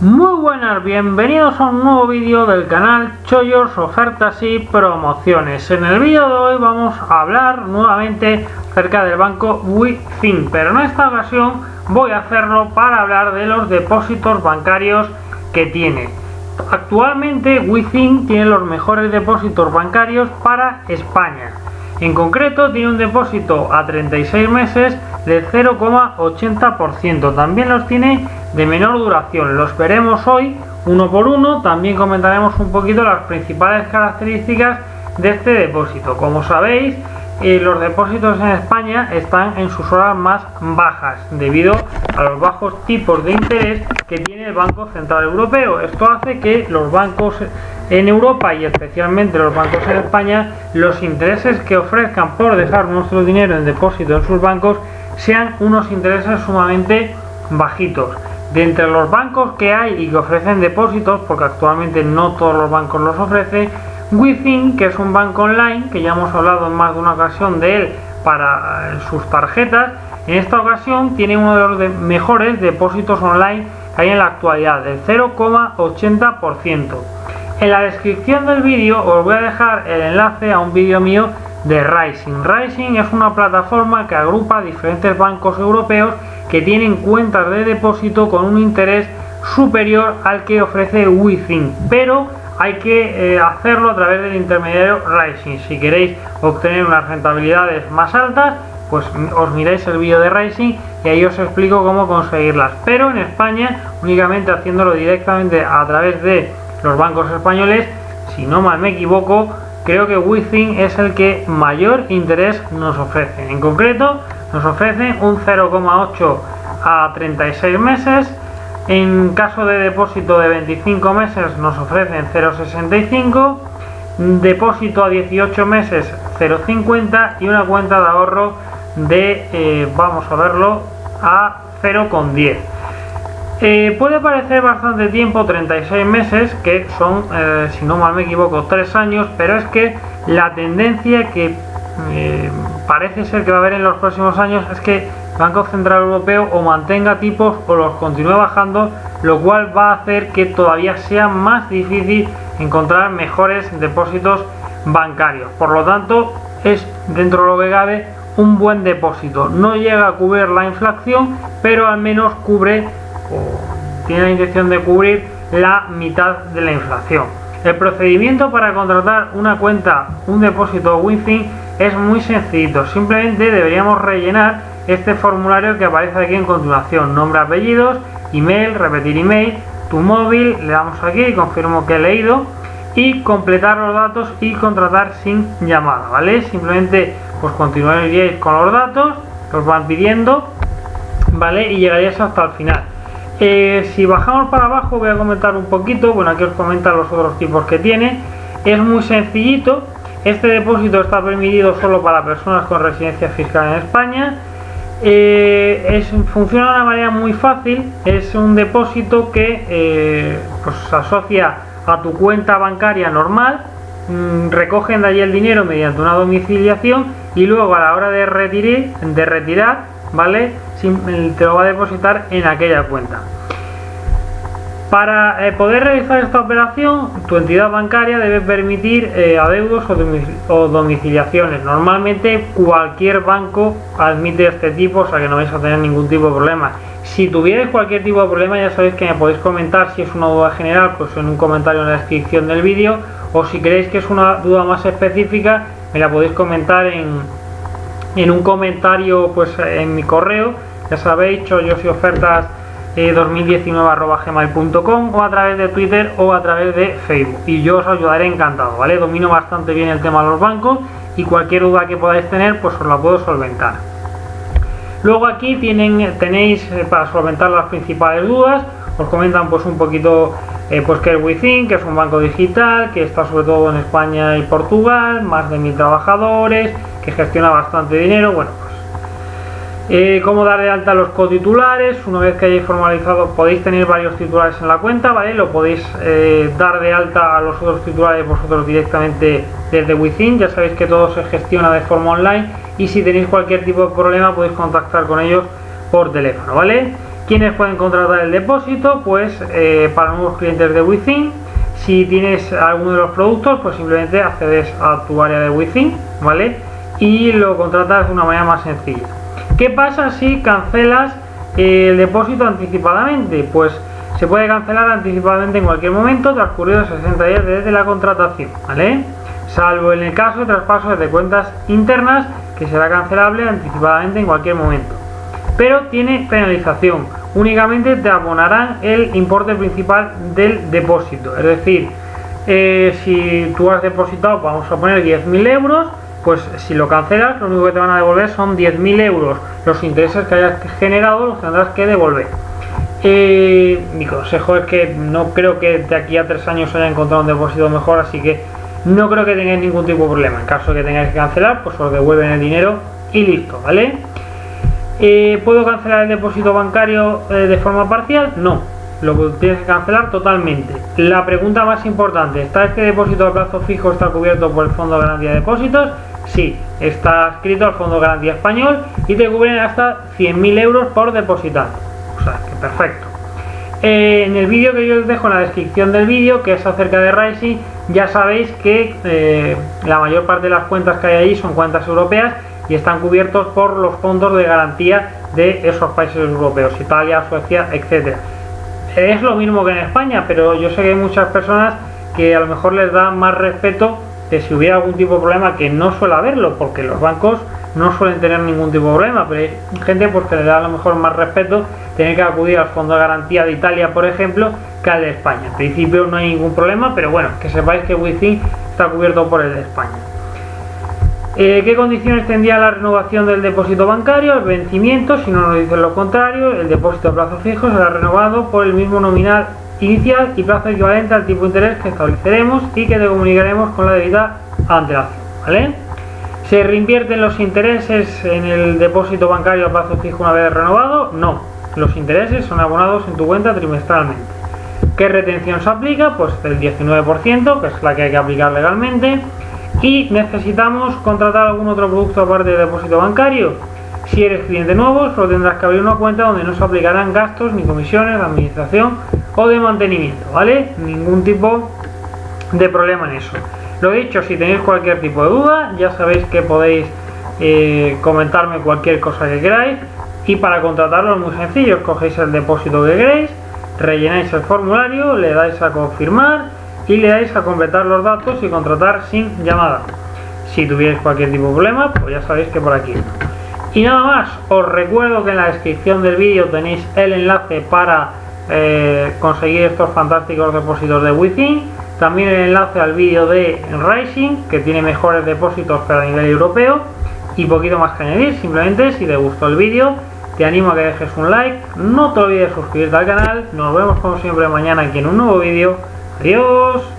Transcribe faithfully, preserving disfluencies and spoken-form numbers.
Muy buenas, bienvenidos a un nuevo vídeo del canal Chollos, Ofertas y Promociones. En el vídeo de hoy vamos a hablar nuevamente acerca del banco WiZink, pero en esta ocasión voy a hacerlo para hablar de los depósitos bancarios que tiene. Actualmente WiZink tiene los mejores depósitos bancarios para España. En concreto tiene un depósito a treinta y seis meses del cero coma ochenta por ciento. También los tiene de menor duración. Los veremos hoy uno por uno. También comentaremos un poquito las principales características de este depósito. Como sabéis, eh, los depósitos en España están en sus horas más bajas debido a los bajos tipos de interés que tiene el Banco Central Europeo. Esto hace que los bancos en Europa y especialmente los bancos en España, los intereses que ofrezcan por dejar nuestro dinero en depósito en sus bancos sean unos intereses sumamente bajitos. De entre los bancos que hay y que ofrecen depósitos, porque actualmente no todos los bancos los ofrece, WiZink, que es un banco online, que ya hemos hablado en más de una ocasión de él para sus tarjetas, en esta ocasión tiene uno de los de mejores depósitos online que hay en la actualidad, del cero coma ochenta por ciento. En la descripción del vídeo os voy a dejar el enlace a un vídeo mío de Rising. Rising es una plataforma que agrupa diferentes bancos europeos que tienen cuentas de depósito con un interés superior al que ofrece WiZink, pero hay que eh, hacerlo a través del intermediario Rising. Si queréis obtener unas rentabilidades más altas, pues os miráis el vídeo de Rising y ahí os explico cómo conseguirlas. Pero en España, únicamente haciéndolo directamente a través de los bancos españoles, si no mal me equivoco, creo que WiZink es el que mayor interés nos ofrece. En concreto, nos ofrece un cero coma ocho a treinta y seis meses. En caso de depósito de veinticinco meses nos ofrecen cero coma sesenta y cinco, depósito a dieciocho meses cero coma cincuenta y una cuenta de ahorro de, eh, vamos a verlo, a cero coma diez. Eh, puede parecer bastante tiempo, treinta y seis meses, que son, eh, si no mal me equivoco, tres años, pero es que la tendencia que eh, parece ser que va a haber en los próximos años es que el Banco Central Europeo o mantenga tipos o los continúe bajando, lo cual va a hacer que todavía sea más difícil encontrar mejores depósitos bancarios. Por lo tanto, es, dentro de lo que cabe, un buen depósito. No llega a cubrir la inflación, pero al menos cubre, o tiene la intención de cubrir, la mitad de la inflación. El procedimiento para contratar una cuenta, un depósito WiZink es muy sencillito. Simplemente deberíamos rellenar este formulario que aparece aquí en continuación: nombre, apellidos, email, repetir email, tu móvil, le damos aquí y confirmo que he leído, y completar los datos y contratar sin llamada, ¿vale? Simplemente pues continuaríais con los datos que os van pidiendo, ¿vale? Y llegaríais hasta el final. Eh, si bajamos para abajo voy a comentar un poquito. Bueno, aquí os comentan los otros tipos que tiene. Es muy sencillito. Este depósito está permitido solo para personas con residencia fiscal en España. Eh, es, funciona de una manera muy fácil. Es un depósito que eh, pues, se asocia a tu cuenta bancaria normal. Mm, recogen de allí el dinero mediante una domiciliación y luego a la hora de retirar, de retirar ¿vale? te lo va a depositar en aquella cuenta. Para eh, poder realizar esta operación, tu entidad bancaria debe permitir eh, adeudos o, domic o domiciliaciones. Normalmente cualquier banco admite este tipo, o sea que no vais a tener ningún tipo de problema. Si tuvierais cualquier tipo de problema, ya sabéis que me podéis comentar, si es una duda general, pues en un comentario en la descripción del vídeo, o si queréis que es una duda más específica, me la podéis comentar en... en un comentario, pues en mi correo, ya sabéis, chollos y ofertas dos mil diecinueve arroba gmail punto com, o a través de Twitter o a través de Facebook, y yo os ayudaré encantado, ¿vale? Domino bastante bien el tema de los bancos y cualquier duda que podáis tener pues os la puedo solventar. Luego aquí tienen, tenéis eh, para solventar las principales dudas. Os comentan pues un poquito eh, pues que el WiZink, que es un banco digital, que está sobre todo en España y Portugal, más de mil trabajadores, que gestiona bastante dinero. Bueno, pues eh, cómo dar de alta los cotitulares. Una vez que hayáis formalizado, podéis tener varios titulares en la cuenta, ¿vale? Lo podéis eh, dar de alta a los otros titulares vosotros directamente desde WiZink. Ya sabéis que todo se gestiona de forma online y si tenéis cualquier tipo de problema podéis contactar con ellos por teléfono, ¿vale? ¿Quiénes pueden contratar el depósito? Pues eh, para nuevos clientes de WiZink, si tienes alguno de los productos, pues simplemente accedes a tu área de WiZink, ¿vale? Y lo contratas de una manera más sencilla. ¿Qué pasa si cancelas el depósito anticipadamente? Pues se puede cancelar anticipadamente en cualquier momento, transcurridos sesenta días desde la contratación, ¿vale? Salvo en el caso de traspasos de cuentas internas, que será cancelable anticipadamente en cualquier momento. Pero tiene penalización, únicamente te abonarán el importe principal del depósito. Es decir, eh, si tú has depositado, vamos a poner diez mil euros, pues si lo cancelas, lo único que te van a devolver son diez mil euros. Los intereses que hayas generado los tendrás que devolver. Eh, mi consejo es que no creo que de aquí a tres años haya encontrado un depósito mejor, así que no creo que tengáis ningún tipo de problema. En caso de que tengáis que cancelar, pues os devuelven el dinero y listo, ¿vale? Eh, ¿Puedo cancelar el depósito bancario eh, de forma parcial? No, lo tienes que cancelar totalmente. La pregunta más importante, ¿está este depósito a plazo fijo está cubierto por el Fondo de Garantía de Depósitos? Sí, está adscrito al Fondo de Garantía Español y te cubren hasta cien mil euros por depositante. O sea, que perfecto. Eh, en el vídeo que yo os dejo en la descripción del vídeo, que es acerca de Rising, ya sabéis que eh, la mayor parte de las cuentas que hay ahí son cuentas europeas y están cubiertos por los fondos de garantía de esos países europeos, Italia, Suecia, etcétera. Es lo mismo que en España, pero yo sé que hay muchas personas que a lo mejor les da más respeto de si hubiera algún tipo de problema, que no suele haberlo, porque los bancos no suelen tener ningún tipo de problema, pero hay gente pues, que le da a lo mejor más respeto tener que acudir al Fondo de Garantía de Italia, por ejemplo, que al de España. En principio no hay ningún problema, pero bueno, que sepáis que WiZink está cubierto por el de España. Eh, ¿Qué condiciones tendría la renovación del depósito bancario? El vencimiento, si no nos dicen lo contrario, el depósito a plazo fijo será renovado por el mismo nominal inicial y plazo equivalente al tipo de interés que estableceremos y que te comunicaremos con la debida antelación, ¿vale? ¿Se reinvierten los intereses en el depósito bancario a plazo fijo una vez renovado? No, los intereses son abonados en tu cuenta trimestralmente. ¿Qué retención se aplica? Pues el diecinueve por ciento, que es la que hay que aplicar legalmente. ¿Y necesitamos contratar algún otro producto aparte del depósito bancario? Si eres cliente nuevo, solo tendrás que abrir una cuenta donde no se aplicarán gastos ni comisiones de administración o de mantenimiento, ¿vale? Ningún tipo de problema en eso. Lo dicho, si tenéis cualquier tipo de duda, ya sabéis que podéis eh, comentarme cualquier cosa que queráis. Y para contratarlo es muy sencillo, cogéis el depósito que queréis, rellenáis el formulario, le dais a confirmar y le dais a completar los datos y contratar sin llamada. Si tuvierais cualquier tipo de problema, pues ya sabéis que por aquí. Y nada más, os recuerdo que en la descripción del vídeo tenéis el enlace para eh, conseguir estos fantásticos depósitos de WiZink. También el enlace al vídeo de Rising, que tiene mejores depósitos pero a nivel europeo. Y poquito más que añadir, simplemente si te gustó el vídeo, te animo a que dejes un like. No te olvides de suscribirte al canal. Nos vemos como siempre mañana aquí en un nuevo vídeo. Adiós.